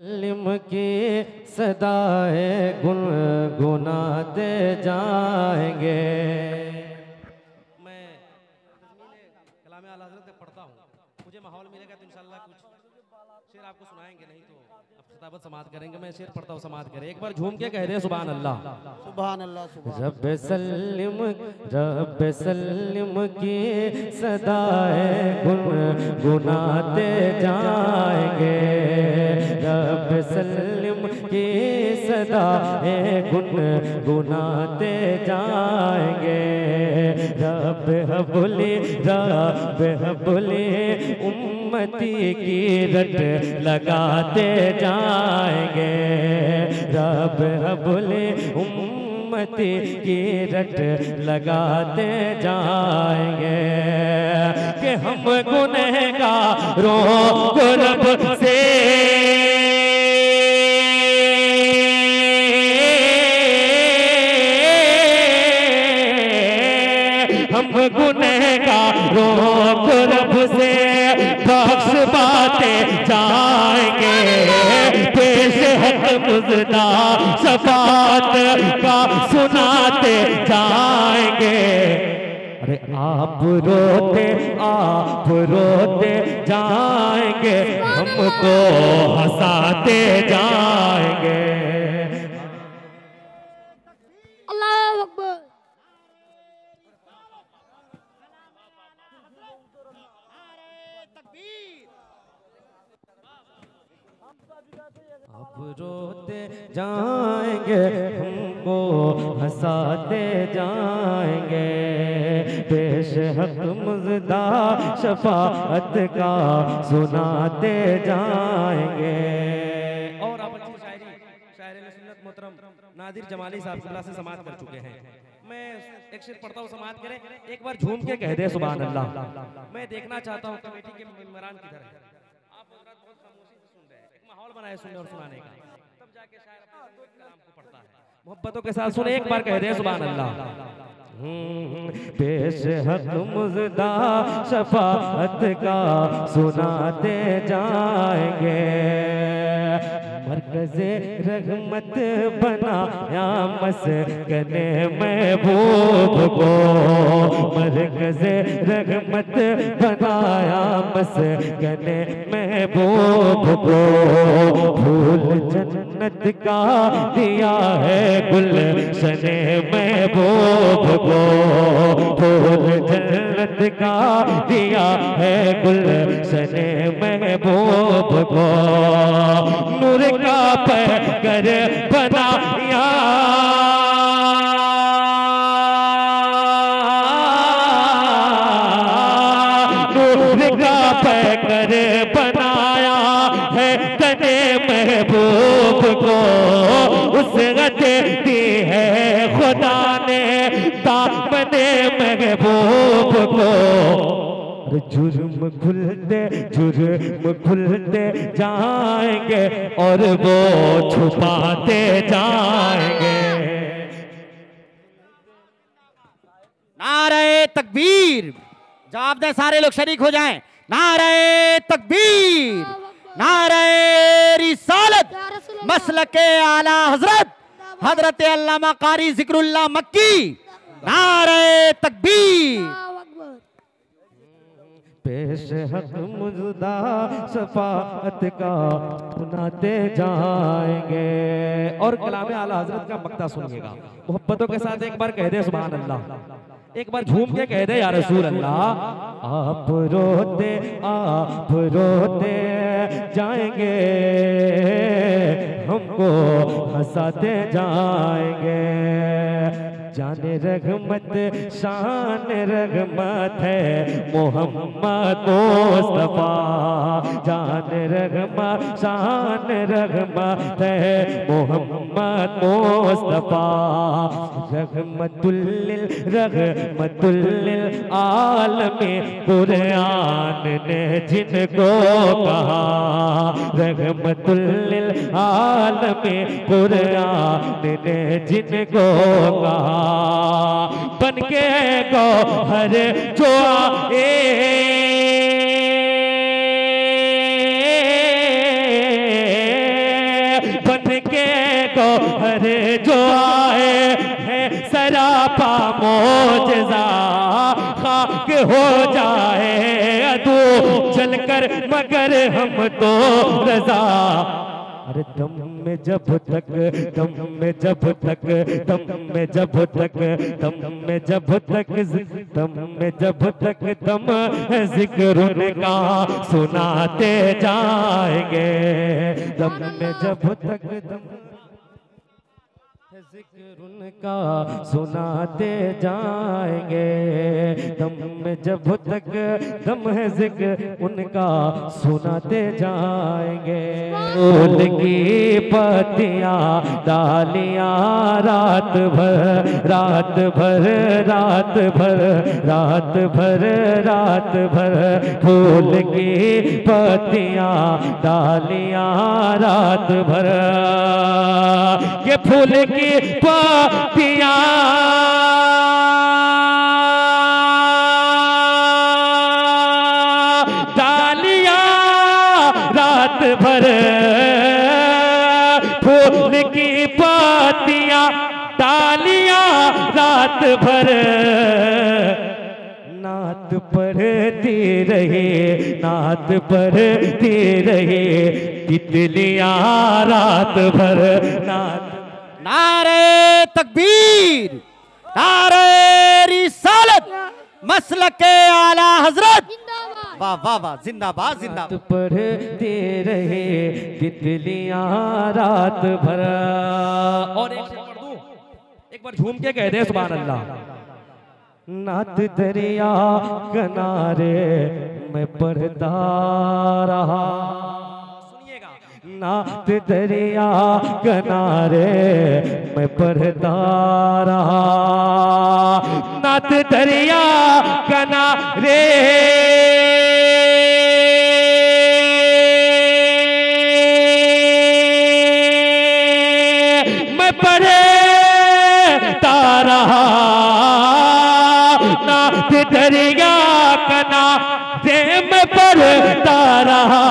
इल्म की सदाएं गुनगुनाते जाएंगे। मैं कलाम अलहज़रत पढ़ता हूँ, मुझे माहौल मिलेगा तो इंशाल्लाह कुछ शेर आपको सुनाएंगे, नहीं तो आप खिताबत समाअत करेंगे। मैं शेर पढ़ता हूँ, समाअत करें। एक बार झूम के कह दे सुभान अल्लाह, सुभान अल्लाह। रब सल्लिम की सदाएं गुनगुनाते जाएंगे। रब सल्लिम की सदाएं गुनगुनाते जाएंगे। रब हबली उम्मती की रट लगाते जाएंगे। रब हबली उम्मती की रट लगाते जाएंगे। कि हम गुनहगारों को रब से रब से बख्श पाते जाएंगे। मुजदा शफात का सुनाते जाएंगे। अरे आप रोते जाएंगे, हमको हंसाते जाएंगे। अल्लाह अकबर। आप रोते जाएंगे, हमको हंसाते जाएंगे। पेश हक मुजदा शफाअत का सुनाते जाएंगे। और आप अच्छी शायरी, शायर सुन्नत मोहतरम नादिर जमाली साहब से समाअत कर चुके हैं। मैं एक शेर पढ़ता हूँ, समाअत करें। एक बार झूम के कह दे सुभान अल्लाह। मैं देखना चाहता हूँ कमेटी के मेंबरान किधर हैं। आप बहुत खामोशी से सुन रहे हैं, माहौल बनाए सुनने और सुनाने का, तब जाके शायर अपने कलाम को पढ़ता है। मोहब्बतों के साथ सुने, एक बार कह दे सुभान अल्लाह। पेश हक मुजदा शफाअत का सुनाते जाएंगे। मरकज़े रहमत बनाया मस्कने महबूब को। मरकज़े रहमत बनाया मस्कने महबूब को। फूल जन्नत का दिया है गुलशने महबूब को। फूल जन्नत का दिया है गुलशने महबूब को। नूर का पैकर बनाया नूर का पैकर बनाया है तने महबूब को। उसरत दी है खुदा ने ताकने महबूब को। जुर्म खुलते जाएंगे और वो छुपाते जाएंगे। नारे तकबीर, जवाब दें सारे लोग, शरीक हो जाएं। नारे तकबीर, नारे रिसालत, मसलके आला हजरत हजरत अल्लामा कारी जिक्रुल्लाह मक्की। नारे तकबीर। पेश हक मुजदा शफाअत का सुनाते जाएंगे। और कलामे आला हजरत का मक्ता सुनिएगा मोहब्बतों के साथ। एक बार कह दे सुभान अल्लाह। एक बार झूम के कह दे या रसूल अल्लाह। आप रोते जाएंगे, हमको हंसाते जाएंगे। जाने रहमत शान रहमत है मोहम्मद मुस्तफा। जाने रहमत शान रहमत है मोहम्मद मुस्तफा। रहमतुल्लिल आलमीन कुरान ने जिनको कहा। रहमतुल्लिल आलमीन कुरान ने जिनको कहा। बनके गौहर जो आए के गोहर जो आए है सरापा मोजज़ा खाक हो जाए अदू चलकर मगर हम तो रजा। अरे दम में जब तक दम जिक्र उनका सुनाते जाएंगे। दम में जब तक दम जिक्र उनका सुनाते जाएंगे। दम में जब तक दम है जिक्र उनका सुनाते जाएंगे। फूल की पत्तियाँ डालियाँ रात भर फूल की पत्तियाँ डालियाँ रात भर। ये फूल की पत्तियाँ डालियाँ रात भर फूल की पत्तियाँ डालियाँ रात भर नात पढ़ती रहे तितलियाँ रात भर। नात नारे तकबीर, नारे रिसालत, मसलके आला हजरत वाह वाह वाह जिंदाबाद जिंदाबाद। रात पढ़ते रहे तितलियां रात भर। और एक बार झूम के कह दे सुभान अल्लाह। नात दरिया किनारे मैं पढ़ता रहा। नात दरिया किनारे मैं पढ़ता रहा। नात दरिया किनारे मैं पढ़ता रहा। नात दरिया किनारे मैं पढ़ता रहा।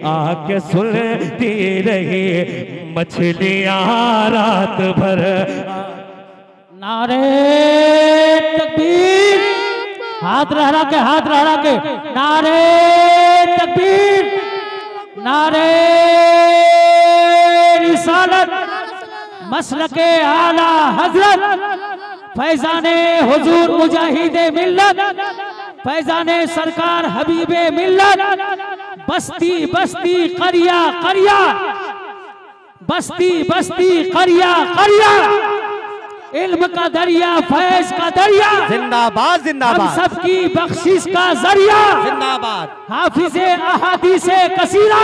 आके सुनती रही मछलियाँ रात भर। नारे तकबीर, हाथ लहरा के नारे तकबीर, नारे रिसालत, मसलके आला हजरत, फैजाने हुजूर मुजाहिदे मिल्लत, फैजाने सरकार हबीबे मिल्लत, बस्ती बस्ती करिया इल्म का दरिया, फैज का दरिया, जिंदाबाद जिंदाबाद, सबकी बख्शिश का जरिया, जिंदाबाद। हाफिजे अहादीसे कसीरा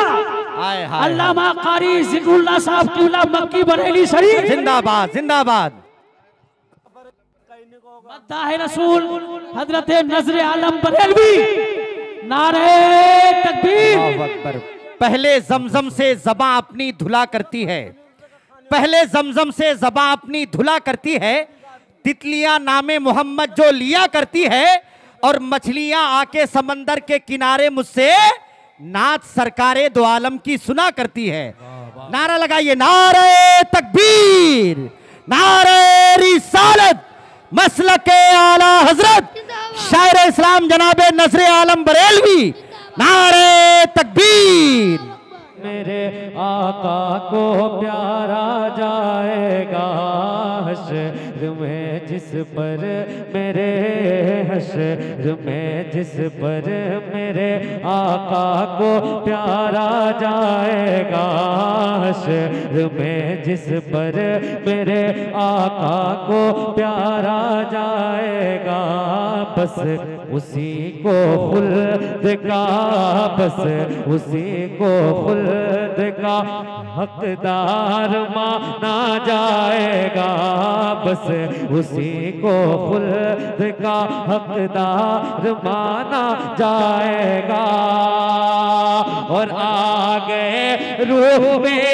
अल्लामा कारी जिक्रुल्लाह साहब क़िबला मक्की बरेली शरीफ, जिंदाबाद जिंदाबाद। मद्दाहे रसूल हजरत नजर आलम बरेलवी, नारे तकबीर। पहले जमजम से ज़बां अपनी धुला करती है, तितलियां नामे मोहम्मद जो लिया करती है, और मछलियां आके समंदर के किनारे मुझसे नात सरकारे दो आलम की सुना करती है। नारा लगाइए, नारे तकबीर, नारे रिसालत, मसलके आला हजरत, शायर इस्लाम जनाबे नजर आलम बरेलवी, नारे तकबीर। मेरे आका को प्यारा जाएगा हश्र में जिस पर, मेरे हश्र में जिस पर, मेरे आका को प्यारा जाएगा हश्र में जिस पर, मेरे आका को प्यारा जाएगा। बस उसी को खुल्द का, बस उसी को खुल्द का हकदार माना जाएगा। बस उसी को खुल्द का हकदार माना जाएगा। और आ गए रूह में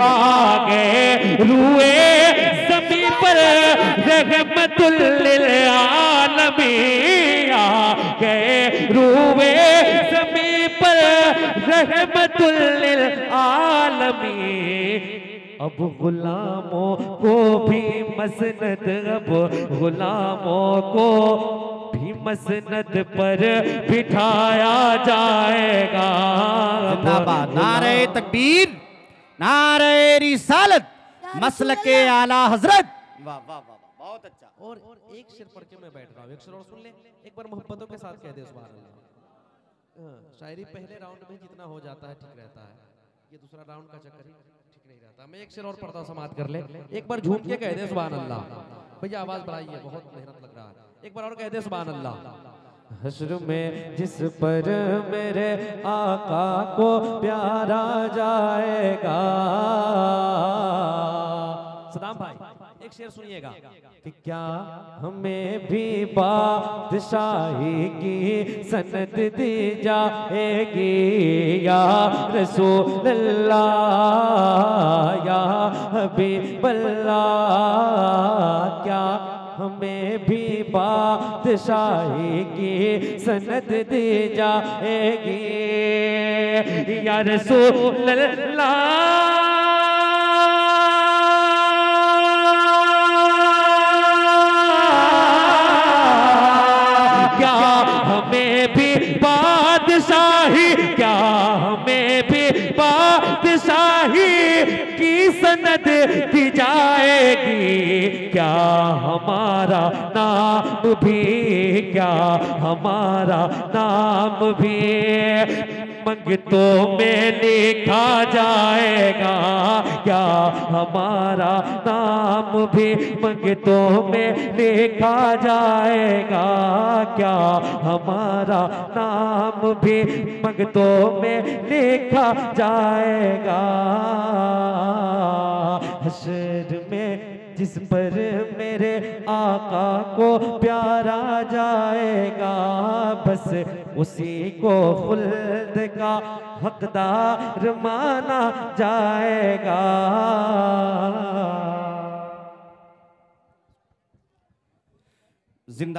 आगे रूए ज़मी पर रहमतुल लिल आलमीन आ गए, रूए ज़मी पर रहमतुल लिल आलमीन। अब गुलामों को भी मसनद, अब गुलामों को भी मसनद पर बिठाया जाएगा। नारे तकबीर, नारे रिसालत, मसलके आला हजरत। वाह वाह वाह, बहुत अच्छा। और एक शेर पढ़ के मैं बैठ रहा हूँ, एक शेर और सुन ले एक बार मोहब्बतों के साथ कह दे। शायरी पहले राउंड में जितना हो जाता है ठीक रहता है, ये दूसरा राउंड का चक्कर ठीक नहीं रहता। मैं एक शेर और पढ़ता हूँ, समाप्त कर ले। एक बार झूम के कह दे सुभान अल्लाह। भैया आवाज बढ़ाइए, बहुत मेहनत लग रहा है। एक बार और कह दे सुभान अल्लाह। हश्र में जिस पर मेरे आका को प्यारा जाएगा। सलाम भाई, एक शेर सुनिएगा कि क्या हमें भी बादशाही की सनत दी जाएगी। या रसूल अल्लाह, या हबीब अल्लाह, क्या हमें भी बादशाही की सनत दी जाएगी। या रसूल अल्लाह, क्या हमें भी बादशाही, क्या हमें भी बादशाही की सनत दी जाएगी। क्या हमारा नाम भी, क्या हमारा नाम भी मंगतों में लिखा जाएगा। क्या हमारा नाम भी मंगतों में लिखा जाएगा। क्या हमारा नाम भी मंगतों में लिखा जाएगा। हश्र में जिस पर मेरे आका को प्यारा जाएगा। बस उसी को खुल्द का हकदार माना जाएगा। जिंदा।